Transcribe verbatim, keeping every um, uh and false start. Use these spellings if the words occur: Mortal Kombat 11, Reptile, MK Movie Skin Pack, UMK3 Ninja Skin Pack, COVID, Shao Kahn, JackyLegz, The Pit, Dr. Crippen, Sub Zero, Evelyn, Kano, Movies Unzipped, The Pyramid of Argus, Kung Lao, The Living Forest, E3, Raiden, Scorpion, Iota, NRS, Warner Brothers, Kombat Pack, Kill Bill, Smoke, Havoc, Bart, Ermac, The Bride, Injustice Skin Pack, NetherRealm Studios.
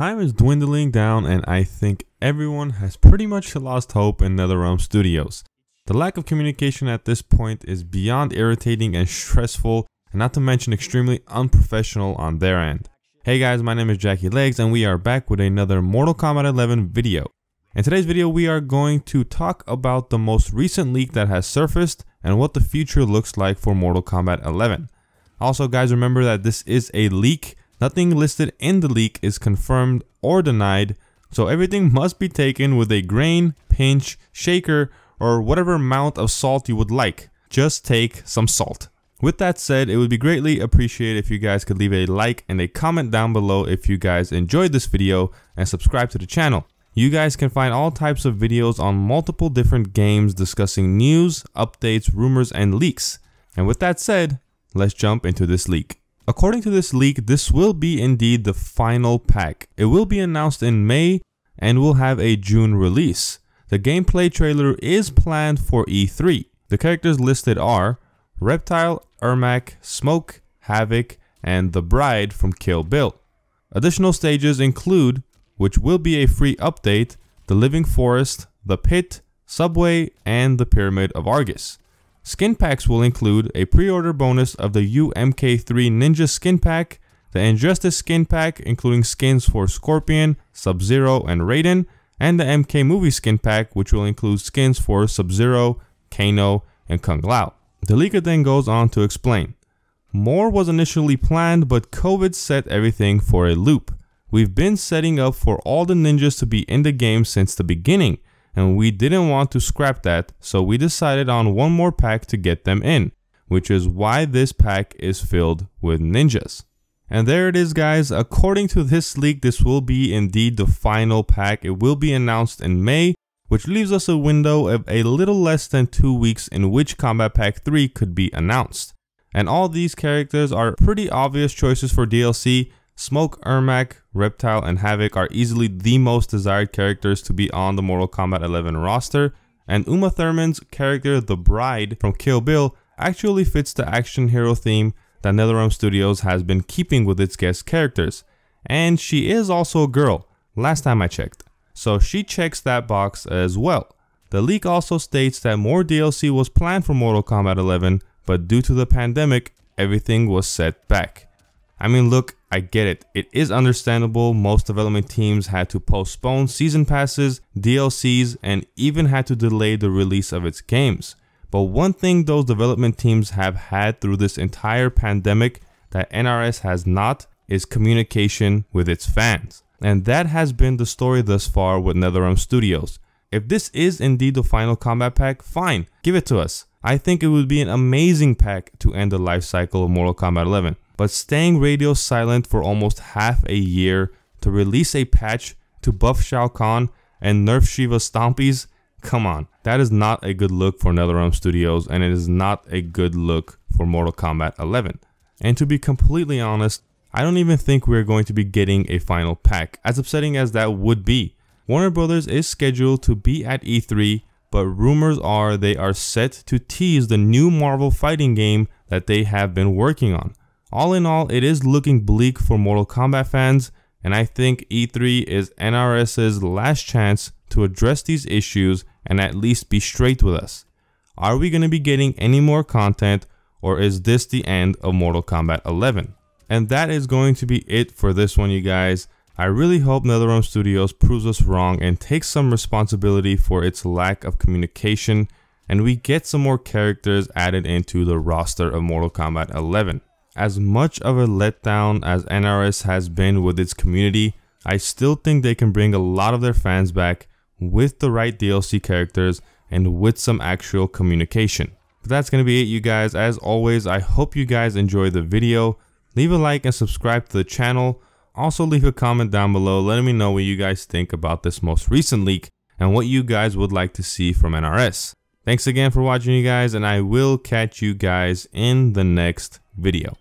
time is dwindling down and I think everyone has pretty much lost hope in NetherRealm Studios. The lack of communication at this point is beyond irritating and stressful, and not to mention extremely unprofessional on their end. Hey guys, my name is JackyLegz and we are back with another Mortal Kombat eleven video. In today's video we are going to talk about the most recent leak that has surfaced and what the future looks like for Mortal Kombat eleven. Also guys, remember that this is a leak. Nothing listed in the leak is confirmed or denied, so everything must be taken with a grain, pinch, shaker, or whatever amount of salt you would like. Just take some salt. With that said, it would be greatly appreciated if you guys could leave a like and a comment down below if you guys enjoyed this video, and subscribe to the channel. You guys can find all types of videos on multiple different games discussing news, updates, rumors, and leaks. And with that said, let's jump into this leak. According to this leak, this will be indeed the final pack. It will be announced in May and will have a June release. The gameplay trailer is planned for E three. The characters listed are Reptile, Ermac, Smoke, Havoc, and The Bride from Kill Bill. Additional stages include, which will be a free update, The Living Forest, The Pit, Subway, and The Pyramid of Argus. Skin packs will include a pre-order bonus of the U M K three Ninja Skin Pack, the Injustice Skin Pack including skins for Scorpion, Sub Zero, and Raiden, and the M K Movie Skin Pack, which will include skins for Sub Zero, Kano, and Kung Lao. The leaker then goes on to explain. More was initially planned, but COVID set everything for a loop. We've been setting up for all the ninjas to be in the game since the beginning, and we didn't want to scrap that, so we decided on one more pack to get them in, which is why this pack is filled with ninjas. And there it is guys, according to this leak, this will be indeed the final pack. It will be announced in May, which leaves us a window of a little less than two weeks in which Kombat Pack three could be announced. And all these characters are pretty obvious choices for D L C. Smoke, Ermac, Reptile, and Havoc are easily the most desired characters to be on the Mortal Kombat eleven roster, and Uma Thurman's character The Bride from Kill Bill actually fits the action hero theme that NetherRealm Studios has been keeping with its guest characters. And she is also a girl, last time I checked, so she checks that box as well. The leak also states that more D L C was planned for Mortal Kombat eleven, but due to the pandemic, everything was set back. I mean, look, I get it. It is understandable. Most development teams had to postpone season passes, D L Cs, and even had to delay the release of its games. But one thing those development teams have had through this entire pandemic that N R S has not is communication with its fans. And that has been the story thus far with NetherRealm Studios. If this is indeed the final Kombat pack, fine, give it to us. I think it would be an amazing pack to end the life cycle of Mortal Kombat eleven. But staying radio silent for almost half a year to release a patch to buff Shao Kahn and nerf Shiva's stompies, come on. That is not a good look for NetherRealm Studios, and it is not a good look for Mortal Kombat eleven. And to be completely honest, I don't even think we're going to be getting a final pack, as upsetting as that would be. Warner Brothers is scheduled to be at E three, but rumors are they are set to tease the new Marvel fighting game that they have been working on. All in all, it is looking bleak for Mortal Kombat fans, and I think E three is NRS's last chance to address these issues and at least be straight with us. Are we going to be getting any more content, or is this the end of Mortal Kombat eleven? And that is going to be it for this one, you guys. I really hope NetherRealm Studios proves us wrong and takes some responsibility for its lack of communication, and we get some more characters added into the roster of Mortal Kombat eleven. As much of a letdown as N R S has been with its community, I still think they can bring a lot of their fans back with the right D L C characters and with some actual communication. But that's going to be it, you guys. As always, I hope you guys enjoyed the video. Leave a like and subscribe to the channel. Also leave a comment down below letting me know what you guys think about this most recent leak and what you guys would like to see from N R S. Thanks again for watching, you guys, and I will catch you guys in the next video.